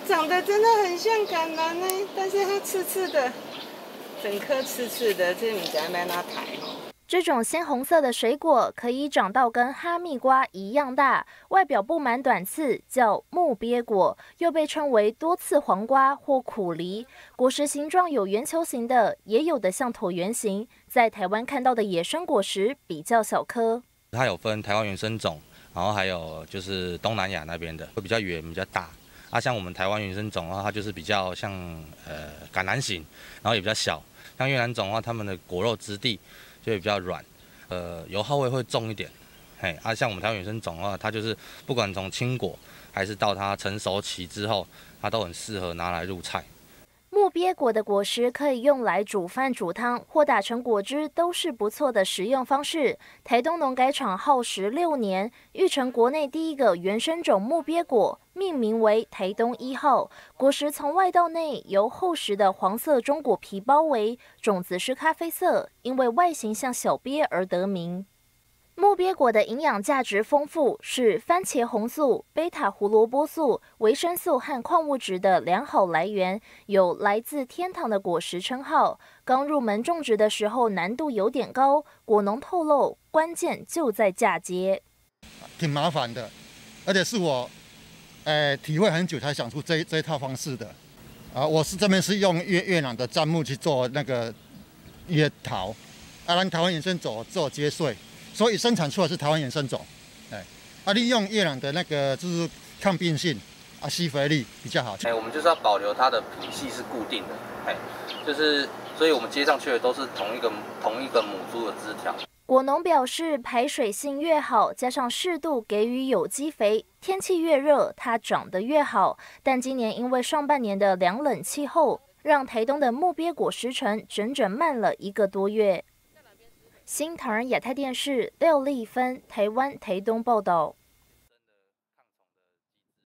它长得真的很像橄榄呢，但是它刺刺的，整颗刺刺的，这你在买哪台哦？ 这种鲜红色的水果可以长到跟哈密瓜一样大，外表布满短刺，叫木鳖果，又被称为多刺黄瓜或苦梨。果实形状有圆球形的，也有的像椭圆形。在台湾看到的野生果实比较小颗。它有分台湾原生种，然后还有就是东南亚那边的，会比较圆、比较大。啊，像我们台湾原生种的话，它就是比较像橄榄形，然后也比较小。像越南种的话，它们的果肉质地 就比较软，油耗味会重一点，嘿，啊，像我们台湾原生种的话，它就是不管从青果还是到它成熟期之后，它都很适合拿来入菜。木鳖果的果实可以用来煮饭、煮汤或打成果汁，都是不错的食用方式。台东农改场耗时6年，育成国内第一个原生种木鳖果，命名为台东1号。果实从外到内由厚实的黄色中果皮包围，种子是咖啡色，因为外形像小鳖而得名。 木鳖果的营养价值丰富，是番茄红素、贝塔胡萝卜素、维生素和矿物质的良好来源，有“来自天堂的果实”称号。刚入门种植的时候难度有点高，果农透露，关键就在嫁接，挺麻烦的，而且是我，体会很久才想出这一套方式的。啊，我是这边是用越南的樟木去做那个椰桃，啊，咱台湾原生种做接穗。 所以生产出来是台湾原生种，哎，啊，利用越南的那个就是抗病性啊、吸肥力比较好。哎，我们就是要保留它的品系是固定的，哎，就是所以我们接上去的都是同一个母株的枝条。果农表示，排水性越好，加上适度给予有机肥，天气越热它长得越好。但今年因为上半年的凉冷气候，让台东的木鳖果时程整整慢了1个多月。 新唐人亚太电视廖丽芬，台湾台东报道。